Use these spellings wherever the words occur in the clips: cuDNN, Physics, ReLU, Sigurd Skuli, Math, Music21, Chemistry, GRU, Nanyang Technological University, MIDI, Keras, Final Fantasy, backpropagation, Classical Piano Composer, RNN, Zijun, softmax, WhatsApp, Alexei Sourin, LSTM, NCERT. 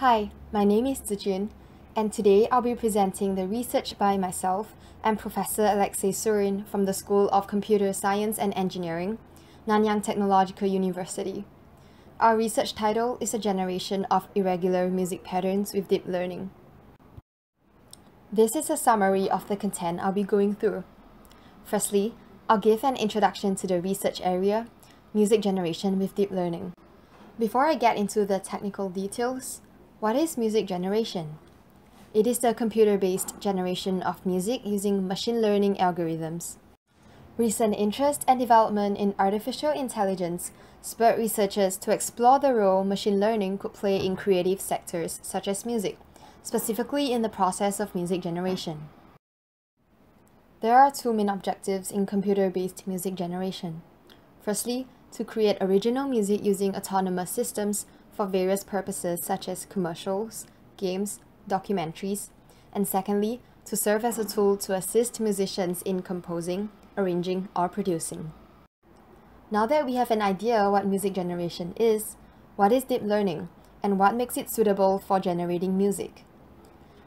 Hi, my name is Zijun, and today I'll be presenting the research by myself and Professor Alexei Sourin from the School of Computer Science and Engineering, Nanyang Technological University. Our research title is A Generation of Irregular Music Patterns with Deep Learning. This is a summary of the content I'll be going through. Firstly, I'll give an introduction to the research area, music generation with deep learning. Before I get into the technical details, what is music generation? It is the computer-based generation of music using machine learning algorithms. Recent interest and development in artificial intelligence spurred researchers to explore the role machine learning could play in creative sectors such as music, specifically in the process of music generation. There are two main objectives in computer-based music generation. Firstly, to create original music using autonomous systems for various purposes such as commercials, games, documentaries, and secondly, to serve as a tool to assist musicians in composing, arranging, or producing. Now that we have an idea what music generation is, what is deep learning, and what makes it suitable for generating music?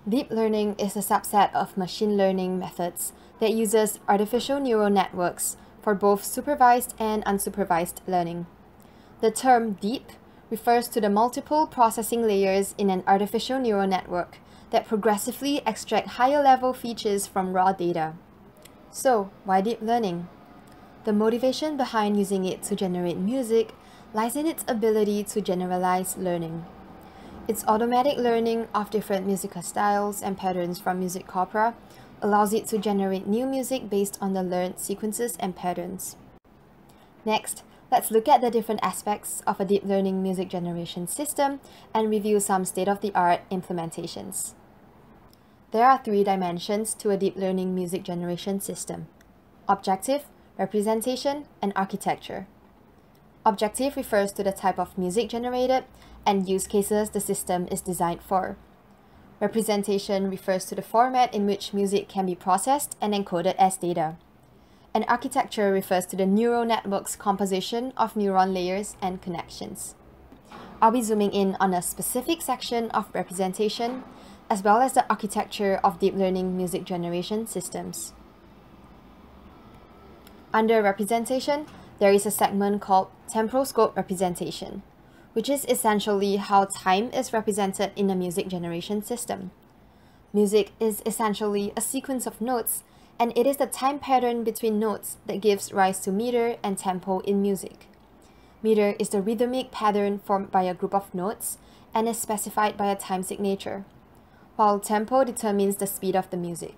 Deep learning is a subset of machine learning methods that uses artificial neural networks for both supervised and unsupervised learning. The term deep refers to the multiple processing layers in an artificial neural network that progressively extract higher-level features from raw data. So, why deep learning? The motivation behind using it to generate music lies in its ability to generalize learning. Its automatic learning of different musical styles and patterns from music corpora allows it to generate new music based on the learned sequences and patterns. Next, let's look at the different aspects of a deep learning music generation system and review some state-of-the-art implementations. There are three dimensions to a deep learning music generation system: objective, representation, and architecture. Objective refers to the type of music generated and use cases the system is designed for. Representation refers to the format in which music can be processed and encoded as data. And architecture refers to the neural network's composition of neuron layers and connections. I'll be zooming in on a specific section of representation, as well as the architecture of deep learning music generation systems. Under representation, there is a segment called temporal scope representation, which is essentially how time is represented in a music generation system. Music is essentially a sequence of notes, and it is the time pattern between notes that gives rise to meter and tempo in music. Meter is the rhythmic pattern formed by a group of notes and is specified by a time signature, while tempo determines the speed of the music.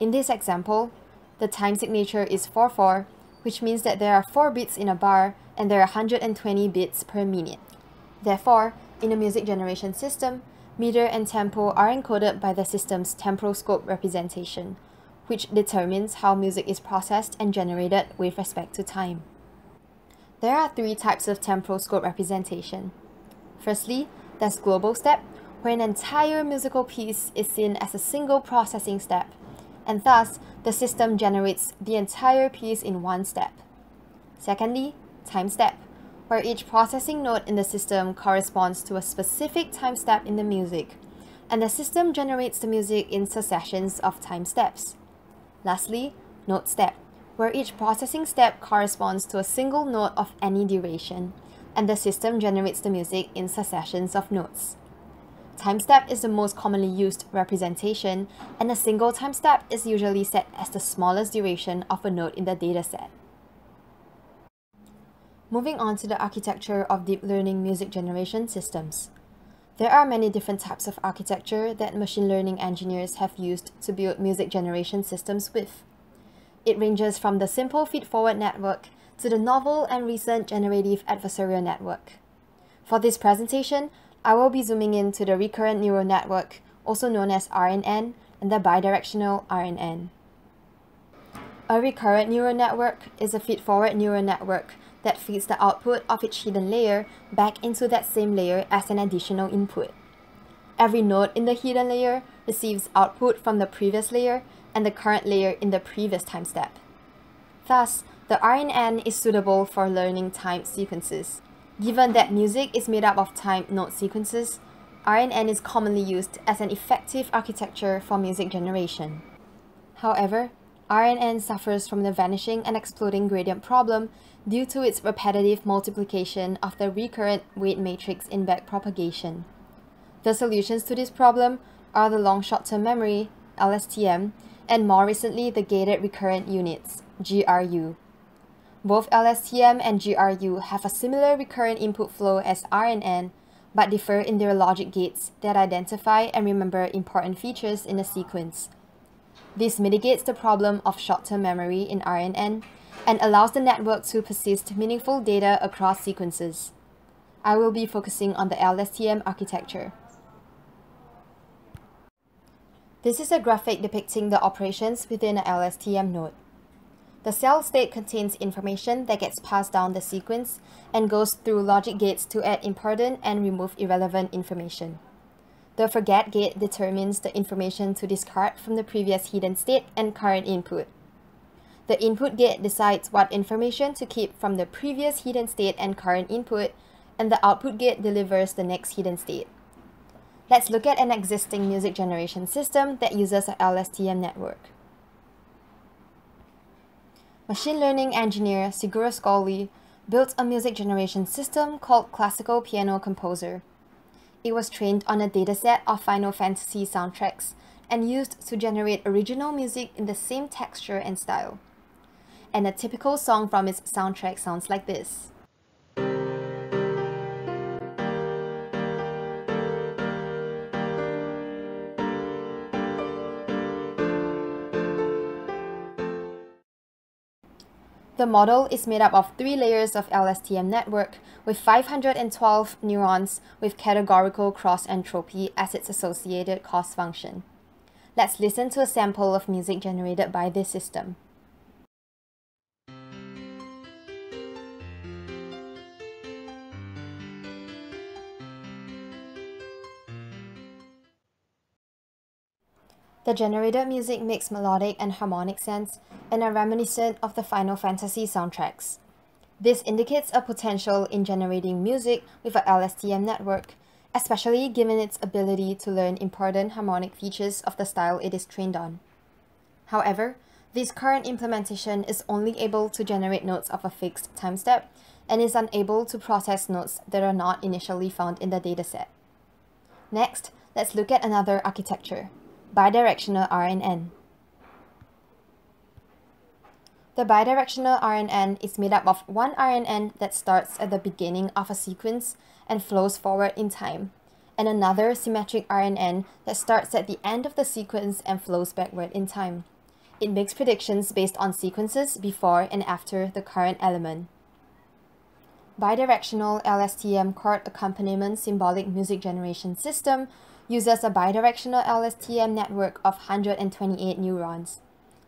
In this example, the time signature is 4/4, which means that there are 4 beats in a bar and there are 120 beats per minute. Therefore, in a music generation system, meter and tempo are encoded by the system's temporal scope representation, which determines how music is processed and generated with respect to time. There are three types of temporal scope representation. Firstly, there's global step, where an entire musical piece is seen as a single processing step, and thus the system generates the entire piece in one step. Secondly, time step, where each processing node in the system corresponds to a specific time step in the music, and the system generates the music in successions of time steps. Lastly, note step, where each processing step corresponds to a single note of any duration, and the system generates the music in successions of notes. Time step is the most commonly used representation, and a single time step is usually set as the smallest duration of a note in the dataset. Moving on to the architecture of deep learning music generation systems. There are many different types of architecture that machine learning engineers have used to build music generation systems with. It ranges from the simple feed-forward network to the novel and recent generative adversarial network. For this presentation, I will be zooming in to the recurrent neural network, also known as RNN, and the bidirectional RNN. A recurrent neural network is a feed-forward neural network that feeds the output of each hidden layer back into that same layer as an additional input. Every node in the hidden layer receives output from the previous layer and the current layer in the previous time step. Thus, the RNN is suitable for learning time sequences. Given that music is made up of time node sequences, RNN is commonly used as an effective architecture for music generation. However, RNN suffers from the vanishing and exploding gradient problem due to its repetitive multiplication of the recurrent weight matrix in backpropagation. The solutions to this problem are the long short-term memory, LSTM, and more recently the gated recurrent units, GRU. Both LSTM and GRU have a similar recurrent input flow as RNN, but differ in their logic gates that identify and remember important features in a sequence. This mitigates the problem of short-term memory in RNN and allows the network to persist meaningful data across sequences. I will be focusing on the LSTM architecture. This is a graphic depicting the operations within an LSTM node. The cell state contains information that gets passed down the sequence and goes through logic gates to add important and remove irrelevant information. The forget gate determines the information to discard from the previous hidden state and current input. The input gate decides what information to keep from the previous hidden state and current input, and the output gate delivers the next hidden state. Let's look at an existing music generation system that uses an LSTM network. Machine learning engineer Sigurd Skuli built a music generation system called Classical Piano Composer. It was trained on a dataset of Final Fantasy soundtracks and used to generate original music in the same texture and style. And a typical song from its soundtrack sounds like this. The model is made up of 3 layers of LSTM network with 512 neurons with categorical cross-entropy as its associated cost function. Let's listen to a sample of music generated by this system. The generated music makes melodic and harmonic sense and are reminiscent of the Final Fantasy soundtracks. This indicates a potential in generating music with an LSTM network, especially given its ability to learn important harmonic features of the style it is trained on. However, this current implementation is only able to generate notes of a fixed time step and is unable to process notes that are not initially found in the dataset. Next, let's look at another architecture. Bidirectional RNN. The bidirectional RNN is made up of one RNN that starts at the beginning of a sequence and flows forward in time, and another symmetric RNN that starts at the end of the sequence and flows backward in time. It makes predictions based on sequences before and after the current element. Bidirectional LSTM chord accompaniment symbolic music generation system uses a bidirectional LSTM network of 128 neurons.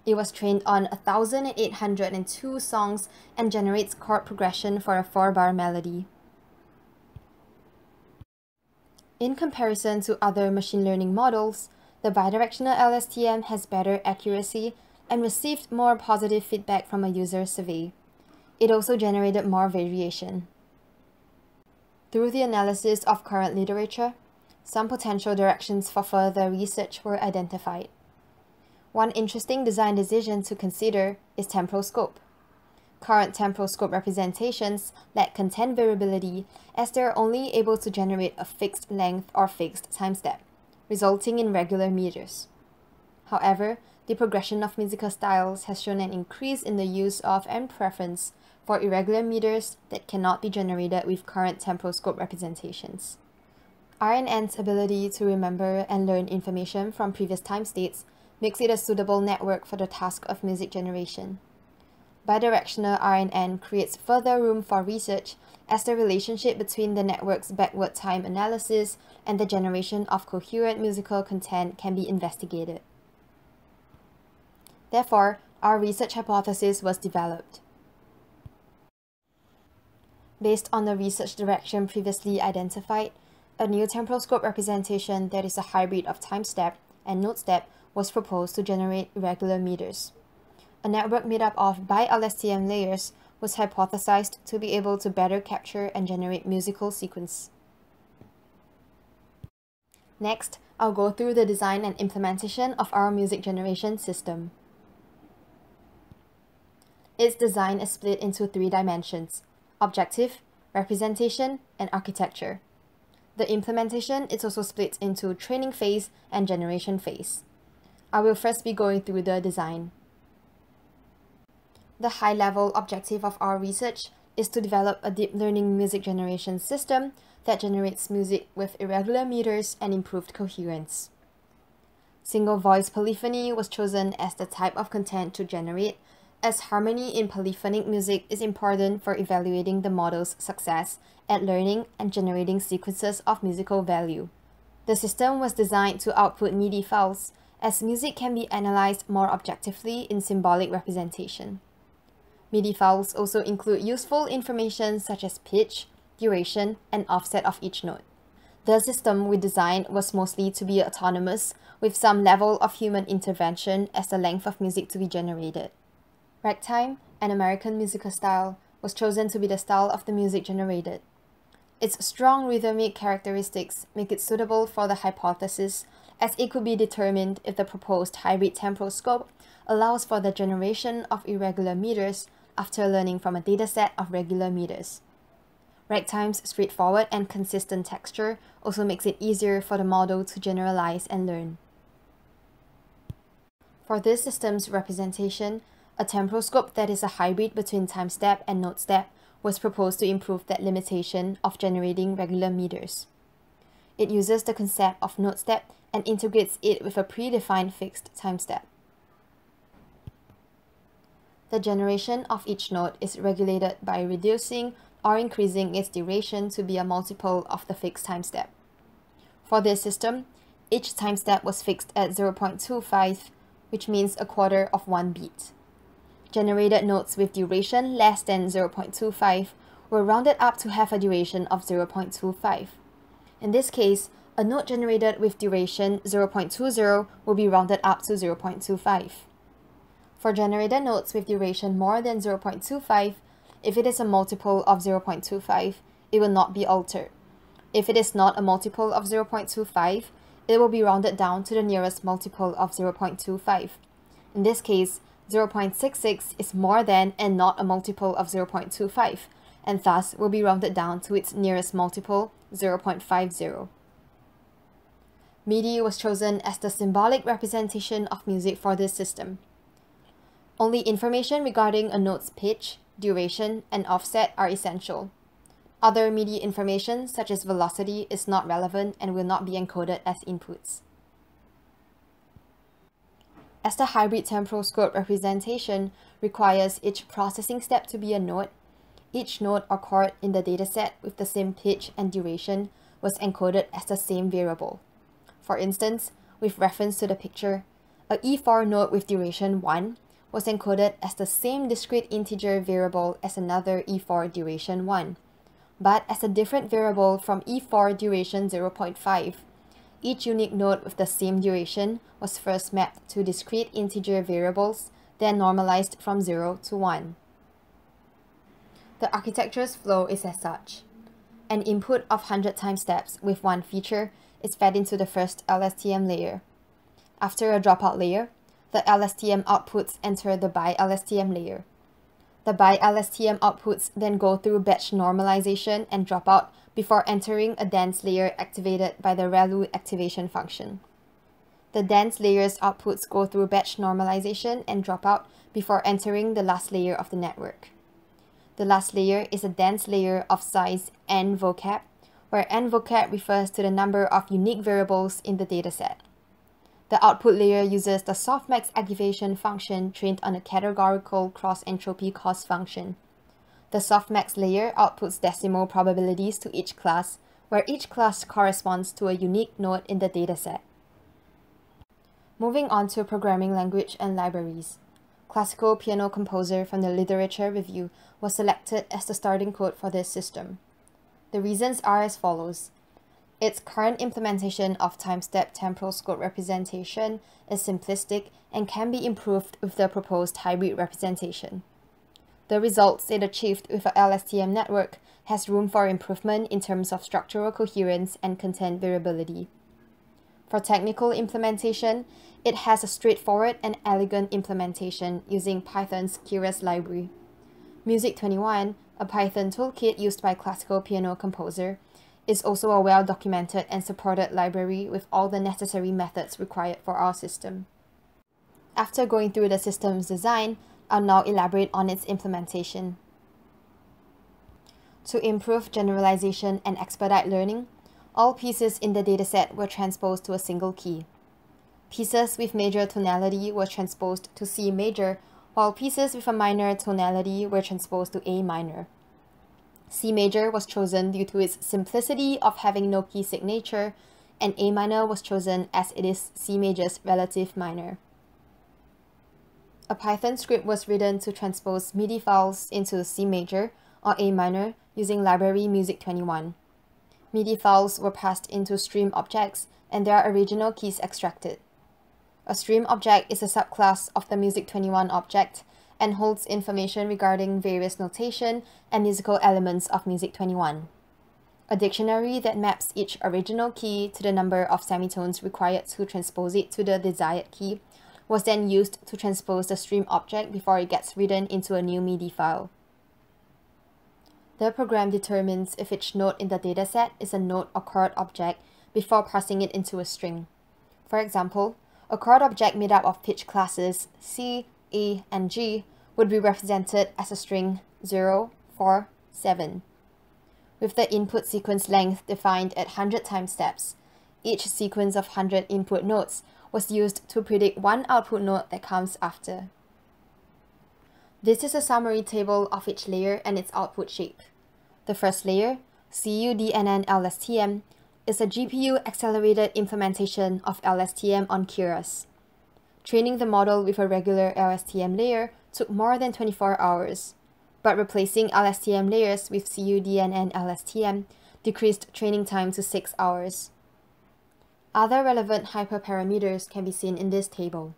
It was trained on 1,802 songs and generates chord progression for a 4-bar melody. In comparison to other machine learning models, the bidirectional LSTM has better accuracy and received more positive feedback from a user survey. It also generated more variation. Through the analysis of current literature, some potential directions for further research were identified. One interesting design decision to consider is temporal scope. Current temporal scope representations lack content variability as they are only able to generate a fixed length or fixed time step, resulting in regular meters. However, the progression of musical styles has shown an increase in the use of and preference for irregular meters that cannot be generated with current temporal scope representations. RNN's ability to remember and learn information from previous time states makes it a suitable network for the task of music generation. Bidirectional RNN creates further room for research as the relationship between the network's backward time analysis and the generation of coherent musical content can be investigated. Therefore, our research hypothesis was developed. Based on the research direction previously identified, a new temporal scope representation that is a hybrid of time step and note step was proposed to generate irregular meters. A network made up of bi-LSTM layers was hypothesized to be able to better capture and generate musical sequence. Next, I'll go through the design and implementation of our music generation system. Its design is split into 3 dimensions: objective, representation, and architecture. The implementation is also split into training phase and generation phase. I will first be going through the design. The high-level objective of our research is to develop a deep learning music generation system that generates music with irregular meters and improved coherence. Single voice polyphony was chosen as the type of content to generate, as harmony in polyphonic music is important for evaluating the model's success at learning and generating sequences of musical value. The system was designed to output MIDI files, as music can be analyzed more objectively in symbolic representation. MIDI files also include useful information such as pitch, duration, and offset of each note. The system we designed was mostly to be autonomous, with some level of human intervention as the length of music to be generated. Ragtime, an American musical style, was chosen to be the style of the music generated. Its strong rhythmic characteristics make it suitable for the hypothesis, as it could be determined if the proposed hybrid temporal scope allows for the generation of irregular meters after learning from a dataset of regular meters. Ragtime's straightforward and consistent texture also makes it easier for the model to generalize and learn. For this system's representation, a temporal scope that is a hybrid between time step and note step was proposed to improve that limitation of generating regular meters. It uses the concept of note step and integrates it with a predefined fixed time step. The generation of each note is regulated by reducing or increasing its duration to be a multiple of the fixed time step. For this system, each time step was fixed at 0.25, which means a quarter of 1 beat. Generated notes with duration less than 0.25 were rounded up to have a duration of 0.25. In this case, a note generated with duration 0.20 will be rounded up to 0.25. For generated notes with duration more than 0.25, if it is a multiple of 0.25, it will not be altered. If it is not a multiple of 0.25, it will be rounded down to the nearest multiple of 0.25. In this case, 0.66 is more than and not a multiple of 0.25, and thus will be rounded down to its nearest multiple, 0.50. MIDI was chosen as the symbolic representation of music for this system. Only information regarding a note's pitch, duration, and offset are essential. Other MIDI information, such as velocity, is not relevant and will not be encoded as inputs. As the hybrid temporal scope representation requires each processing step to be a note, each note or chord in the dataset with the same pitch and duration was encoded as the same variable. For instance, with reference to the picture, a E4 note with duration 1 was encoded as the same discrete integer variable as another E4 duration 1, but as a different variable from E4 duration 0.5. Each unique note with the same duration was first mapped to discrete integer variables, then normalized from 0 to 1. The architecture's flow is as such. An input of 100 time steps with one feature is fed into the first LSTM layer. After a dropout layer, the LSTM outputs enter the by-LSTM layer. The by-LSTM outputs then go through batch normalization and dropout before entering a dense layer activated by the ReLU activation function. The dense layer's outputs go through batch normalization and dropout before entering the last layer of the network. The last layer is a dense layer of size n vocab, where n vocab refers to the number of unique variables in the dataset. The output layer uses the softmax activation function trained on a categorical cross-entropy cost function. The softmax layer outputs decimal probabilities to each class, where each class corresponds to a unique node in the dataset. Moving on to programming language and libraries. Classical Piano Composer from the Literature Review was selected as the starting code for this system. The reasons are as follows. Its current implementation of time-step temporal scope representation is simplistic and can be improved with the proposed hybrid representation. The results it achieved with a LSTM network has room for improvement in terms of structural coherence and content variability. For technical implementation, it has a straightforward and elegant implementation using Python's Keras library. Music21, a Python toolkit used by Classical Piano Composer, is also a well-documented and supported library with all the necessary methods required for our system. After going through the system's design, I'll now elaborate on its implementation. To improve generalization and expedite learning, all pieces in the dataset were transposed to a single key. Pieces with major tonality were transposed to C major, while pieces with a minor tonality were transposed to A minor. C major was chosen due to its simplicity of having no key signature, and A minor was chosen as it is C major's relative minor. A Python script was written to transpose MIDI files into C major or A minor using library Music21. MIDI files were passed into stream objects and their original keys extracted. A stream object is a subclass of the Music21 object and holds information regarding various notation and musical elements of Music21. A dictionary that maps each original key to the number of semitones required to transpose it to the desired key was then used to transpose the stream object before it gets written into a new MIDI file. The program determines if each node in the dataset is a node or chord object before passing it into a string. For example, a chord object made up of pitch classes C, A, and G would be represented as a string 0, 4, 7. With the input sequence length defined at 100 time steps, each sequence of 100 input nodes was used to predict one output node that comes after. This is a summary table of each layer and its output shape. The first layer, cuDNN LSTM, is a GPU-accelerated implementation of LSTM on Keras. Training the model with a regular LSTM layer took more than 24 hours, but replacing LSTM layers with cuDNN LSTM decreased training time to 6 hours. Other relevant hyperparameters can be seen in this table.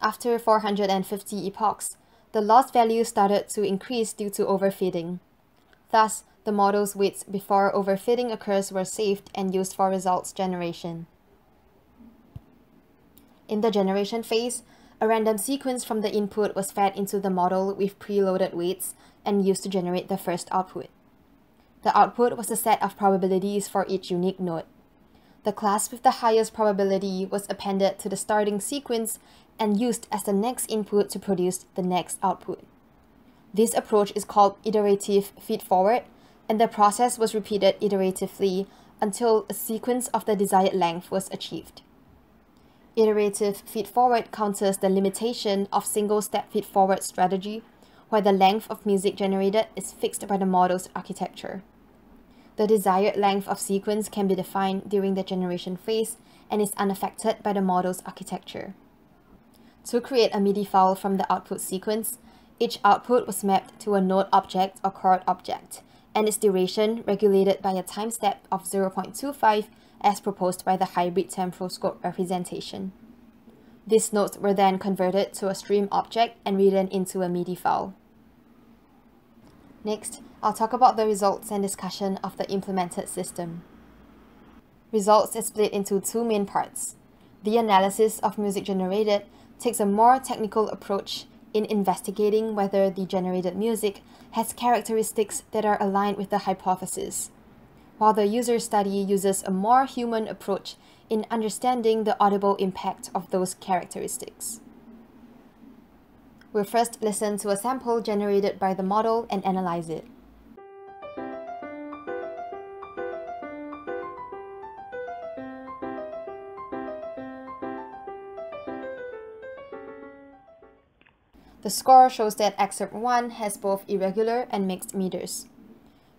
After 450 epochs, the loss value started to increase due to overfitting. Thus, the model's weights before overfitting occurs were saved and used for results generation. In the generation phase, a random sequence from the input was fed into the model with preloaded weights and used to generate the first output. The output was a set of probabilities for each unique node. The class with the highest probability was appended to the starting sequence and used as the next input to produce the next output. This approach is called iterative feedforward, and the process was repeated iteratively until a sequence of the desired length was achieved. Iterative feedforward counters the limitation of single-step feedforward strategy, where the length of music generated is fixed by the model's architecture. The desired length of sequence can be defined during the generation phase and is unaffected by the model's architecture. To create a MIDI file from the output sequence, each output was mapped to a node object or chord object, and its duration regulated by a time step of 0.25 as proposed by the hybrid temporal scope representation. These nodes were then converted to a stream object and written into a MIDI file. Next, I'll talk about the results and discussion of the implemented system. Results is split into two main parts. The analysis of music generated takes a more technical approach in investigating whether the generated music has characteristics that are aligned with the hypothesis, while the user study uses a more human approach in understanding the audible impact of those characteristics. We'll first listen to a sample generated by the model and analyze it. The score shows that excerpt 1 has both irregular and mixed meters.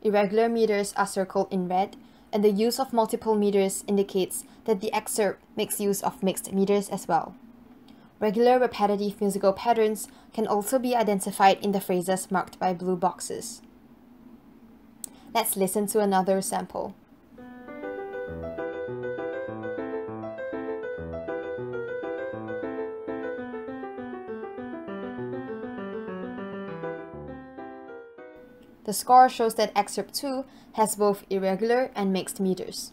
Irregular meters are circled in red, and the use of multiple meters indicates that the excerpt makes use of mixed meters as well. Regular repetitive musical patterns can also be identified in the phrases marked by blue boxes. Let's listen to another sample. The score shows that excerpt 2 has both irregular and mixed meters.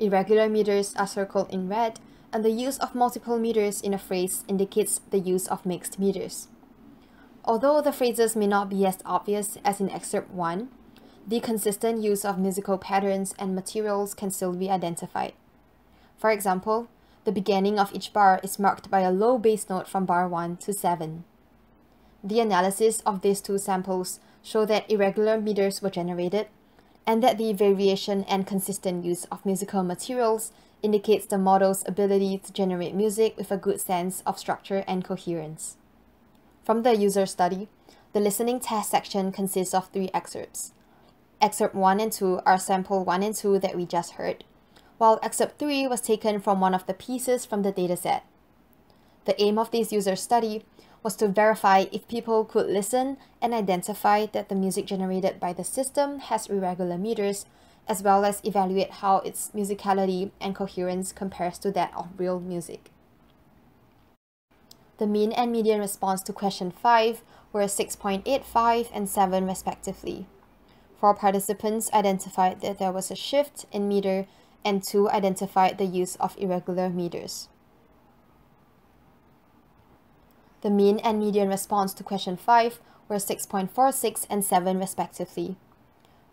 Irregular meters are circled in red, and the use of multiple meters in a phrase indicates the use of mixed meters. Although the phrases may not be as obvious as in excerpt 1, the consistent use of musical patterns and materials can still be identified. For example, the beginning of each bar is marked by a low bass note from bar 1 to 7. The analysis of these two samples show that irregular meters were generated, and that the variation and consistent use of musical materials indicates the model's ability to generate music with a good sense of structure and coherence. From the user study, the listening test section consists of 3 excerpts. Excerpt 1 and 2 are sample 1 and 2 that we just heard, while excerpt 3 was taken from one of the pieces from the dataset. The aim of this user study was to verify if people could listen and identify that the music generated by the system has irregular meters, as well as evaluate how its musicality and coherence compares to that of real music. The mean and median response to question 5 were 6.85 and 7 respectively. 4 participants identified that there was a shift in meter, and 2 identified the use of irregular meters. The mean and median response to question 5 were 6.46 and 7 respectively.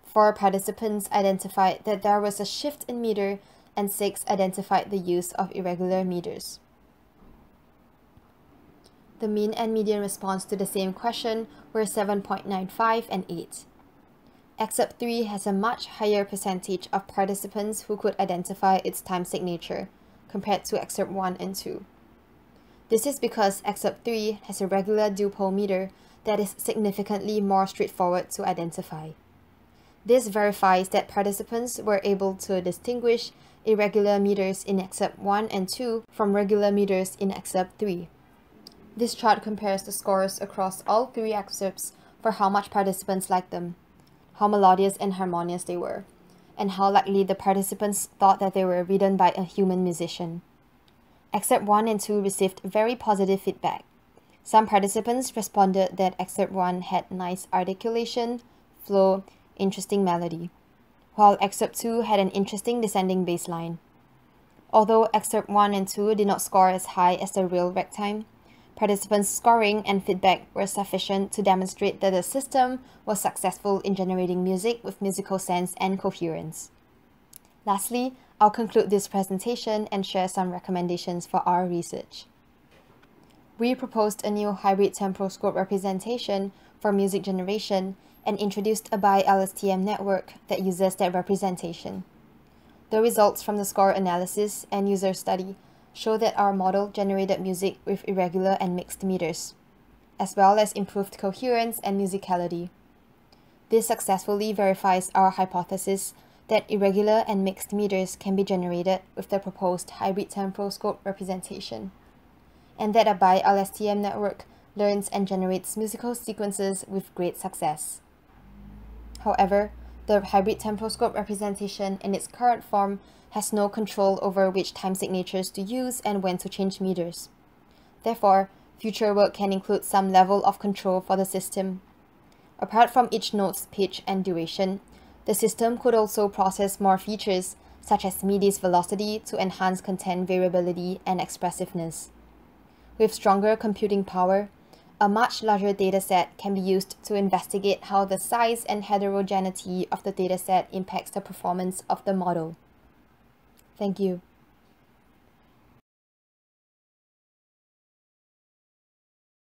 4 participants identified that there was a shift in meter, and 6 identified the use of irregular meters. The mean and median response to the same question were 7.95 and 8. Excerpt 3 has a much higher percentage of participants who could identify its time signature, compared to excerpt 1 and 2. This is because excerpt 3 has a regular dupole meter that is significantly more straightforward to identify. This verifies that participants were able to distinguish irregular meters in excerpt 1 and 2 from regular meters in excerpt 3. This chart compares the scores across all 3 excerpts for how much participants liked them, how melodious and harmonious they were, and how likely the participants thought that they were written by a human musician. Excerpt 1 and 2 received very positive feedback. Some participants responded that excerpt 1 had nice articulation, flow, interesting melody, while excerpt 2 had an interesting descending bass line. Although excerpt 1 and 2 did not score as high as the real ragtime, participants' scoring and feedback were sufficient to demonstrate that the system was successful in generating music with musical sense and coherence. Lastly, I'll conclude this presentation and share some recommendations for our research. We proposed a new hybrid temporal scope representation for music generation and introduced a bi-LSTM network that uses that representation. The results from the score analysis and user study show that our model generated music with irregular and mixed meters, as well as improved coherence and musicality. This successfully verifies our hypothesis that irregular and mixed meters can be generated with the proposed hybrid temporal scope representation, and that a bi-LSTM network learns and generates musical sequences with great success. However, the hybrid temporal scope representation in its current form has no control over which time signatures to use and when to change meters. Therefore, future work can include some level of control for the system. Apart from each note's pitch and duration, the system could also process more features, such as MIDI's velocity, to enhance content variability and expressiveness. With stronger computing power, a much larger dataset can be used to investigate how the size and heterogeneity of the dataset impacts the performance of the model. Thank you.